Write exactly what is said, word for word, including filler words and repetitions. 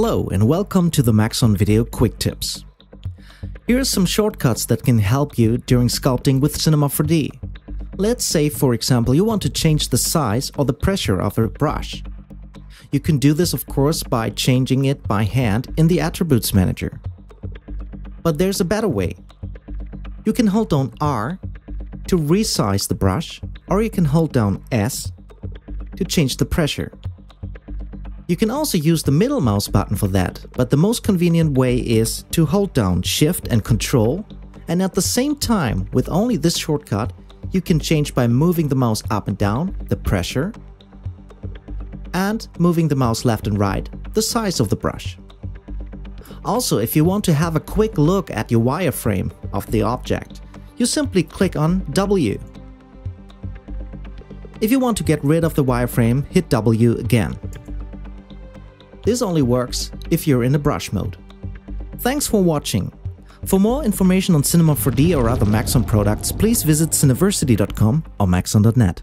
Hello and welcome to the Maxon Video Quick Tips. Here are some shortcuts that can help you during sculpting with Cinema four D. Let's say, for example, you want to change the size or the pressure of a brush. You can do this, of course, by changing it by hand in the Attributes Manager. But there's a better way. You can hold down R to resize the brush, or you can hold down S to change the pressure. You can also use the middle mouse button for that, but the most convenient way is to hold down Shift and Control, and at the same time, with only this shortcut, you can change by moving the mouse up and down, the pressure, and moving the mouse left and right, the size of the brush. Also, if you want to have a quick look at your wireframe of the object, you simply click on W. If you want to get rid of the wireframe, hit W again. This only works if you're in the brush mode. Thanks for watching. For more information on Cinema four D or other Maxon products, please visit cineversity dot com or maxon dot net.